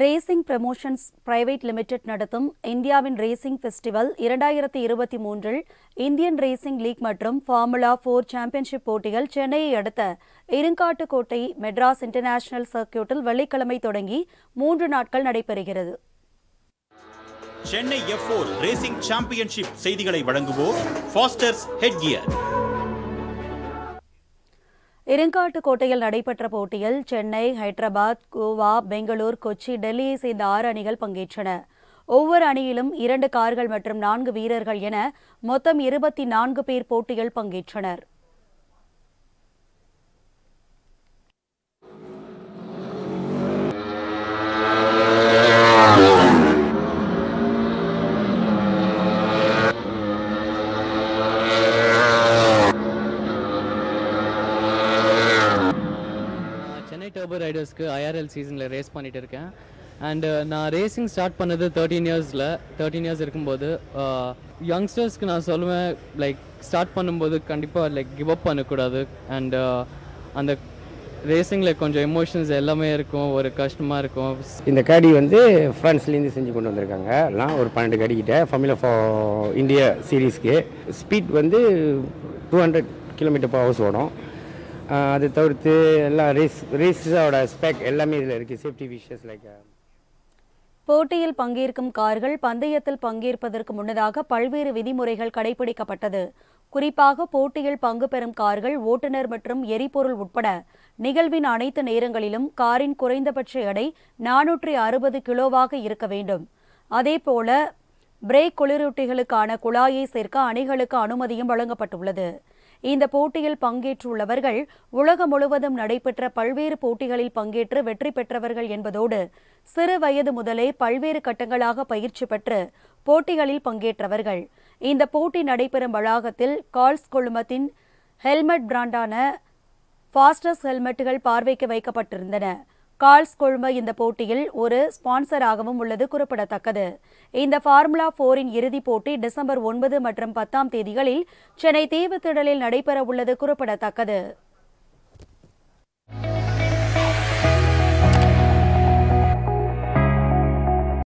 Racing Promotions Private Limited நடத்தும் இந்தியாவின் Racing Festival 2023 Indian Racing League மற்றும் Formula 4 Championship Portugal சென்னையை அடுத்த இருங்காட்டுக்கோட்டை Madras International Circuit வெள்ளிக்கிழமை தொடங்கி 3 நாட்கள் நடைபெறுகிறது. Chennai F4 Racing Championship செய்திகளை வழங்குவோர் Foster's Head Gear. இருங்காட்டுக்கோட்டையில் நடைபெற்ற போட்டியில் சென்னை, ஹைதராபாத், கோவா, பெங்களூர், கொச்சி, டெல்லியை சேர்ந்த 6 அணிகள் பங்கேற்றன. ஒவ்வொரு அணியிலும் 2 கார்கள் மற்றும் 4 வீரர்கள் என மொத்தம் 24 பேர் போட்டியில் பங்கேற்றனர். Turbo Riders ku IRL season la race panniterken and na racing start pannadhu 13 years irukumbodhu youngsters ku na solluva like start pannumbodhu kandipa like give up pannakudadu and and the racing la konja emotions ellame irukum oru kashthama irukum indha kadi vande france la indhu senji kondu vandirukanga la oru 12 kadi kitta formula 4 india series ku speed vande 200 km/h odum அது தவிர்த்து எல்லா ரேஸஸோட spec எல்லாமே இதில் இருக்கு safety wishes like போட்டியில் பங்கேற்கும் கார்கள் பந்தயத்தில் பங்கேற்பதற்கு முன்னதாக பல்வேறு விதிமுறைகள் கடைபிடிக்கப்பட்டது. குறிப்பாக போட்டியில் பங்கு பெறும் கார்கள் ஓட்டுநர் மற்றும் எரிபொருள் உட்பட நிகழ்வின் அனைத்து நேரங்களிலும் காரின் குறைந்தபட்ச எடை 460 கிலோவாக இருக்க வேண்டும். அதேபோல பிரேக் குளிரூட்டிகளுக்கான குழாயை சேர்க்க அணிகளுக்கு அனுமதியும் வழங்கப்பட்டுள்ளது. இந்த போட்டியில் பங்கேற்றுள்ளவர்கள் உலகம் முழுவதும் நடைபெற்ற பல்வேறு போட்டிகளில் பங்கேற்று வெற்றி பெற்றவர்கள் என்பதோடு சிறு வயது முதலே பல்வேறு கட்டங்களாக பயிற்சி பெற்று போட்டிகளில் பங்கேற்றவர்கள். இந்த போட்டி நடைபெறும் வளாகத்தில் கால்ஸ் குழுமத்தின் ஹெல்மெட் பிராண்டான ஃபாஸ்டர்ஸ் ஹெல்மெட்டுகள் பார்வைக்கு வைக்கப்பட்டிருந்தன. கால்ஸ் குழும இந்த போட்டியில் ஒரு ஸ்பான்சராகவும் உள்ளது குறிப்பிடத்தக்கது. இந்த ஃபார்முலா 4 இன் இறுதிப் போட்டி டிசம்பர் 9 மற்றும் 10 தேதிகளில் சென்னை தீவுத்திடலில் நடைபெற உள்ளது குறிப்பிடத்தக்கது.